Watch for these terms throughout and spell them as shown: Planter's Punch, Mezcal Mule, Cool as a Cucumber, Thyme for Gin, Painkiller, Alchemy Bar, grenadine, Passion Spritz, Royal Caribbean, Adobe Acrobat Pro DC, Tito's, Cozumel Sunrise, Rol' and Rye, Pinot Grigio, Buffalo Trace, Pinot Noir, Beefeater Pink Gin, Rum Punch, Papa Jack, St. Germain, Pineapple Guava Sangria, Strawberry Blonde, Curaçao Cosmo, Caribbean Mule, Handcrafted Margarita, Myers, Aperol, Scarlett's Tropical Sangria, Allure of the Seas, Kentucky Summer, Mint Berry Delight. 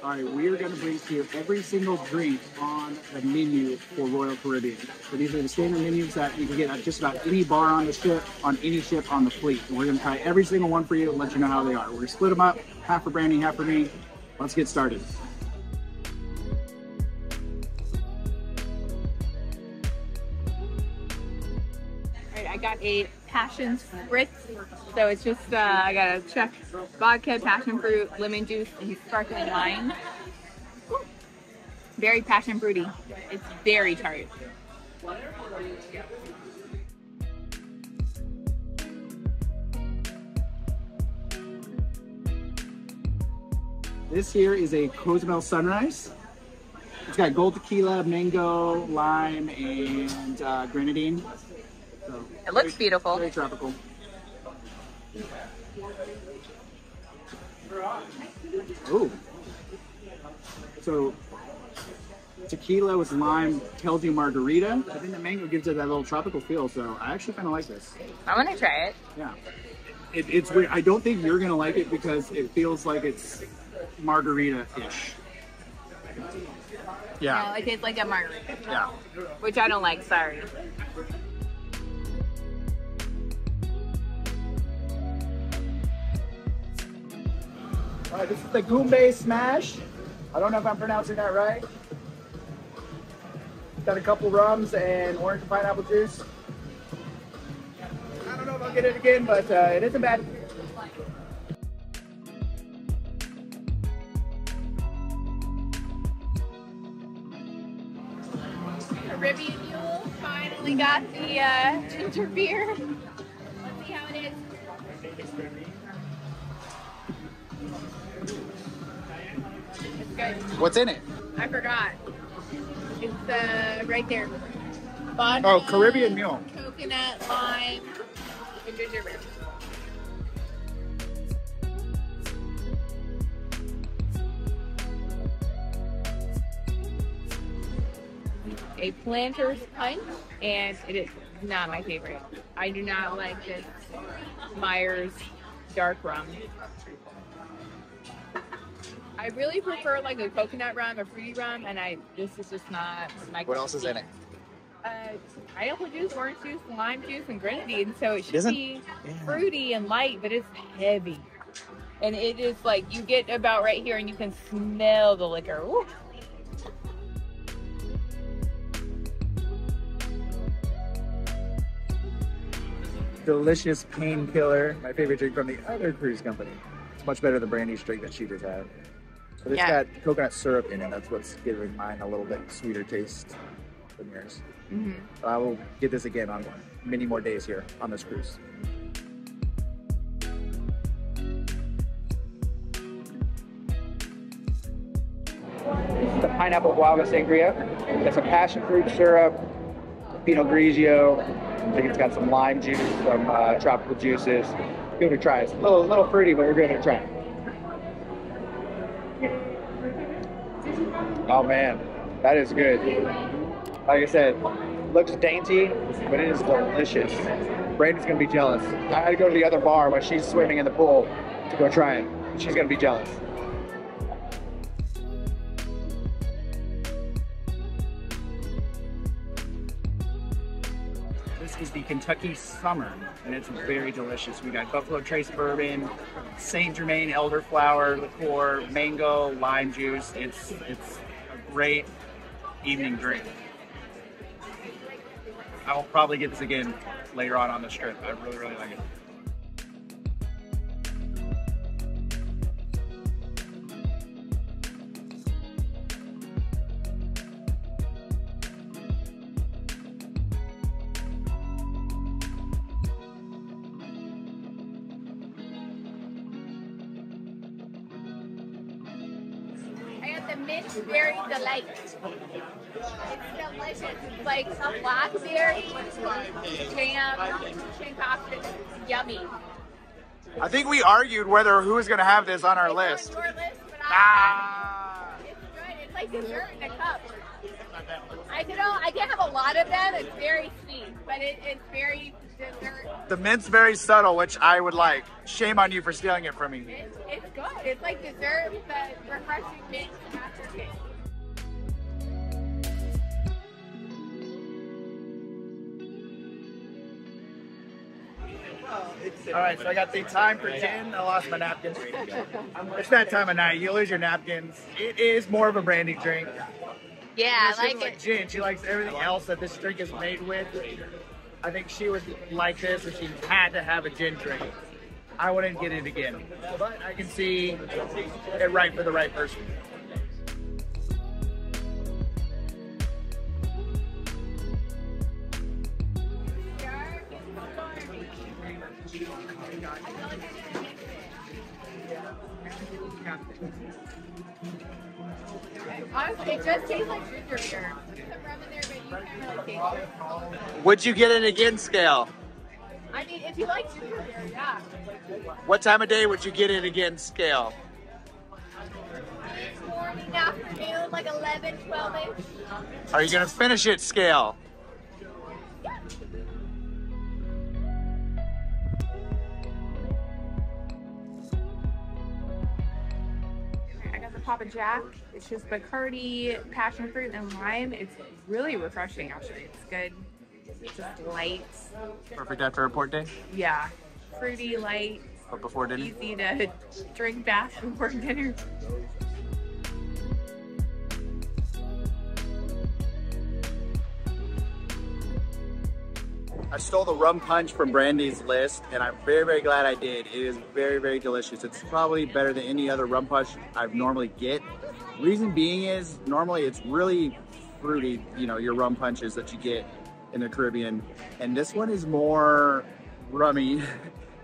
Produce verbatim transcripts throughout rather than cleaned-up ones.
All right, we are going to bring to you every single drink on the menu for Royal Caribbean. So these are the standard menus that you can get at just about any bar on the ship, on any ship on the fleet. And we're going to try every single one for you and let you know how they are. We're going to split them up, half for Brandy, half for me. Let's get started. All right, I got a Passion Spritz. So it's just, uh, I got a Czech vodka, passion fruit, lemon juice, and sparkling wine. Ooh. Very passion fruity. It's very tart. This here is a Cozumel Sunrise. It's got gold tequila, mango, lime, and uh, grenadine. So it looks very, beautiful. Very tropical. Ooh. So tequila with lime tells you margarita. I think the mango gives it that little tropical feel, so I actually kind of like this. I want to try it. Yeah. It, it's weird. I don't think you're going to like it because it feels like it's margarita-ish. Yeah. No, it tastes like a margarita. Yeah. Which I don't like, sorry. All right, this is the Goombay Smash. I don't know if I'm pronouncing that right. Got a couple rums and orange and pineapple juice. I don't know if I'll get it again, but uh, it isn't bad. Caribbean Mule finally got the uh, ginger beer. Let's see how it is. Good. What's in it? I forgot. It's uh, right there. Vodka, oh, Caribbean Mule. Coconut, lime, and ginger beer. A Planter's Punch, and it is not my favorite. I do not like this Myers dark rum. I really prefer like a coconut rum, a fruity rum, and I this is just not my. What else is in it? Uh, pineapple juice, orange juice, lime juice, and grenadine. So it should Isn't, be yeah. fruity and light, but it's heavy, and it is like you get about right here, and you can smell the liquor. Woo. Delicious Painkiller, my favorite drink from the other cruise company. It's much better than Brandy's drink that she just had. But it's yeah. got coconut syrup in it. That's what's giving mine a little bit sweeter taste than yours. Mm-hmm. So I will get this again on many more days here on this cruise. This is the Pineapple Guava Sangria. It's a passion fruit syrup, Pinot Grigio. I think it's got some lime juice, some uh, tropical juices. Give it a try. It's a little, little fruity, but we're going to try it. Oh man, that is good. Like I said, looks dainty, but it is delicious. Brandon's gonna be jealous. I had to go to the other bar while she's swimming in the pool to go try it. She's gonna be jealous. This is the Kentucky Summer, and it's very delicious. We got Buffalo Trace bourbon, Saint Germain elderflower liqueur, mango, lime juice. It's it's. Great evening drink. I will probably get this again later on on the trip. I really, really like it. The Mint Berry Delight. It's delicious. It's like a blackberry, jam, concoction. It's yummy. I think we argued whether who was going to have this on our it's list. On your list but ah. It's good. It's like dessert in a cup. I I can, I can have a lot of them. It's very sweet, but it, it's very dessert. The mint's very subtle, which I would like. Shame on you for stealing it from me. It's, it's good. It's like dessert, but refreshing mint aftertaste. All right, so I got the Thyme for Gin. I lost my napkins. It's that time of night. You lose your napkins. It is more of a brandy drink. Yeah, I like it. Like gin. She likes everything else that this drink is made with. I think she was like this, and she had to have a gin drink. I wouldn't get it again. But I can see it right for the right person. Honestly, it just tastes like ginger beer. There's some rum in there, but you can't really taste it. Would you get it again, Scale? I mean, if you like ginger beer, yeah. What time of day would you get it again, Scale? Morning, afternoon, like eleven, twelve-ish. Are you going to finish it, Scale? Yeah. Papa Jack. It's just Bacardi, passion fruit, and lime. It's really refreshing, actually. It's good. It's just light. Perfect after a port day? Yeah. Fruity, light. But before dinner? Easy to drink fast before dinner. I stole the Rum Punch from Brandy's list, and I'm very, very glad I did. It is very, very delicious. It's probably better than any other Rum Punch I normally get. Reason being is, normally it's really fruity, you know, your Rum Punches that you get in the Caribbean. And this one is more rummy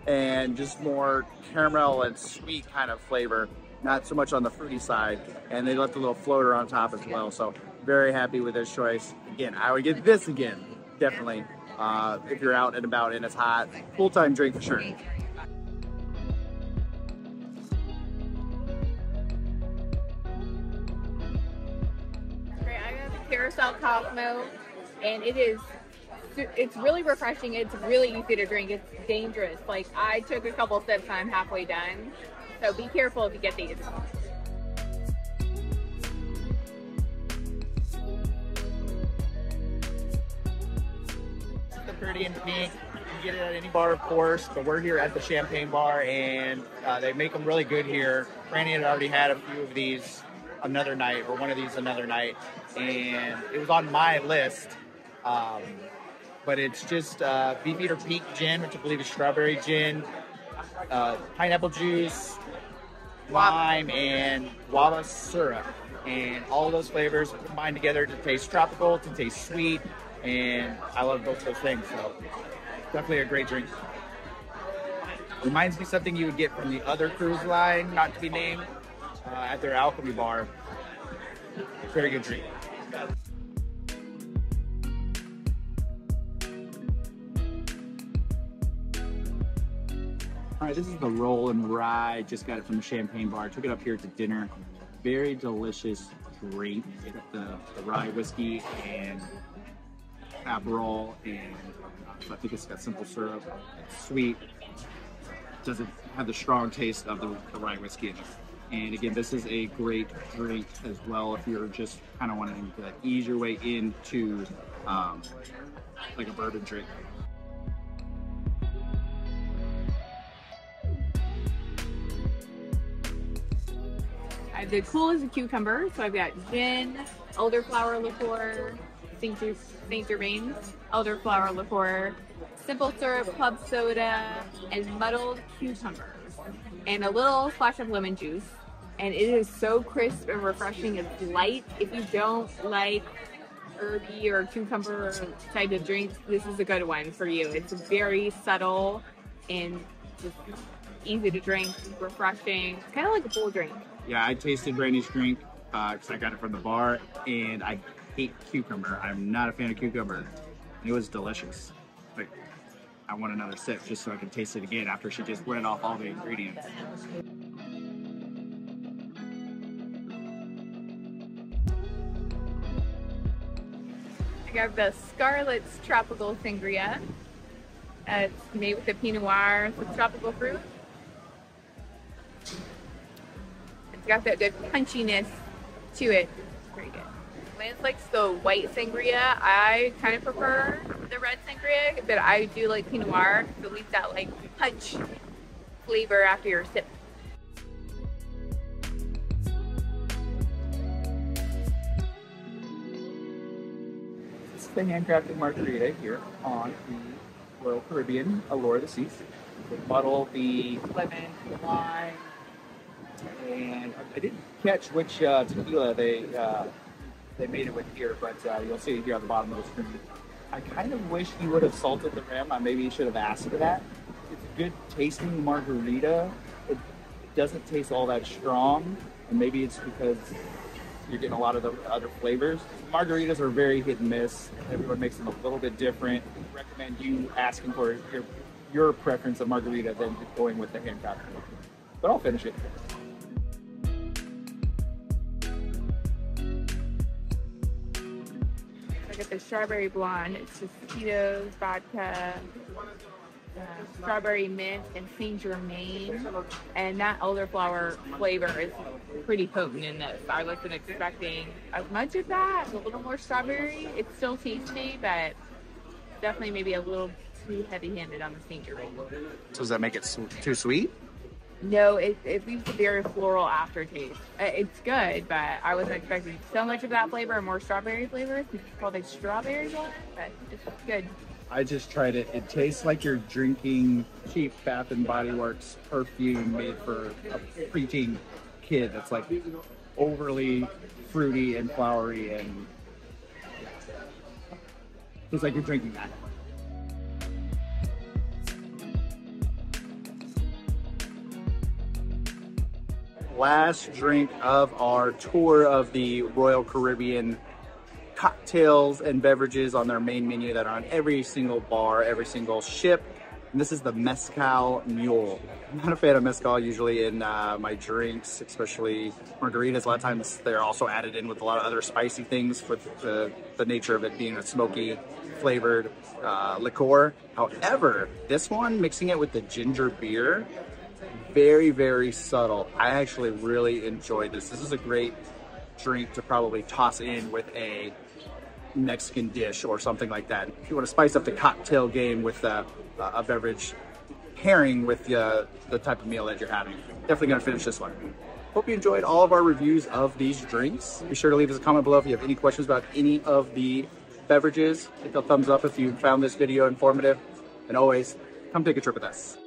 and just more caramel and sweet kind of flavor. Not so much on the fruity side. And they left a little floater on top as well. So very happy with this choice. Again, I would get this again, definitely. Uh, if you're out and about and it's hot, full-time drink for sure. Right, I got the Curaçao Cosmo, and it is, it's really refreshing. It's really easy to drink. It's dangerous. Like, I took a couple sips and I'm halfway done. So be careful if you get these. Pretty in Pink. You get it at any bar, of course, but we're here at the Champagne Bar, and uh, they make them really good here. Brandy had already had a few of these another night, or one of these another night, and it was on my list. Um, but it's just uh, Beefeater Pink Gin, which I believe is strawberry gin, uh, pineapple juice, lime, and guava syrup. And all those flavors combined together to taste tropical, to taste sweet. And I love both those things, so definitely a great drink. Reminds me of something you would get from the other cruise line, not to be named, uh, at their Alchemy Bar. Very good drink. All right, this is the Rol' and Rye. Just got it from the Champagne Bar. Took it up here to dinner. Very delicious drink. The, the rye whiskey and Aperol, and I think it's got simple syrup. It's sweet, doesn't have the strong taste of the, the rye whiskey in it. And again, this is a great drink as well if you're just kind of wanting to ease your way into um, like a bourbon drink. I have the Cool as a Cucumber, so I've got gin, elderflower liqueur, Saint Germain, elderflower liqueur, simple syrup, club soda, and muddled cucumbers, and a little splash of lemon juice. And it is so crisp and refreshing. It's light. If you don't like herby or cucumber type of drinks, this is a good one for you. It's very subtle and just easy to drink, refreshing. It's kind of like a full drink. Yeah, I tasted Brandy's drink because uh, I got it from the bar, and I hate cucumber. I'm not a fan of cucumber. It was delicious. But I want another sip just so I can taste it again after she just read off all the ingredients. We have the Scarlett's Tropical Sangria. Uh, it's made with the Pinot Noir, with tropical fruit. It's got that good punchiness to it. It's pretty good. Lance likes the white sangria. I kind of prefer the red sangria, but I do like Pinot Noir. It leaves that like punch flavor after your sip. This is the handcrafted margarita here on the Royal Caribbean Allure of the Seas. They bottle the lemon, the lime, and I didn't catch which uh, tequila they uh, they made it with here, but uh, you'll see it here on the bottom of the screen. I kind of wish you would have salted the rim. I maybe should have asked for that. It's a good tasting margarita. It, it doesn't taste all that strong, and maybe it's because you're getting a lot of the other flavors. Margaritas are very hit and miss. Everyone makes them a little bit different. I recommend you asking for your, your preference of margarita than going with the handcrafted. But I'll finish it. I got the Strawberry Blonde. It's just Tito's, vodka, uh, strawberry mint, and Saint Germain. And that elderflower flavor is pretty potent in this. I wasn't expecting as much of that, a little more strawberry. It's still tasty, but definitely maybe a little too heavy-handed on the Saint Germain. So does that make it too sweet? No, it, it leaves a very floral aftertaste. It's good, but I wasn't expecting so much of that flavor and more strawberry flavors. It's called a strawberry blonde, but it's good. I just tried it. It tastes like you're drinking cheap Bath and Body Works perfume made for a preteen kid that's like overly fruity and flowery, and it's like you're drinking that. Last drink of our tour of the Royal Caribbean cocktails and beverages on their main menu that are on every single bar, every single ship. And this is the Mezcal Mule. I'm not a fan of mezcal usually in uh, my drinks, especially margaritas. A lot of times they're also added in with a lot of other spicy things with the, the nature of it being a smoky flavored uh, liqueur. However, this one, mixing it with the ginger beer, very, very subtle. I actually really enjoyed this. This is a great drink to probably toss in with a Mexican dish or something like that. If you want to spice up the cocktail game with uh, a beverage pairing with uh, the type of meal that you're having. Definitely going to finish this one. Hope you enjoyed all of our reviews of these drinks. Be sure to leave us a comment below if you have any questions about any of the beverages. Hit the thumbs up if you found this video informative. And always, come take a trip with us.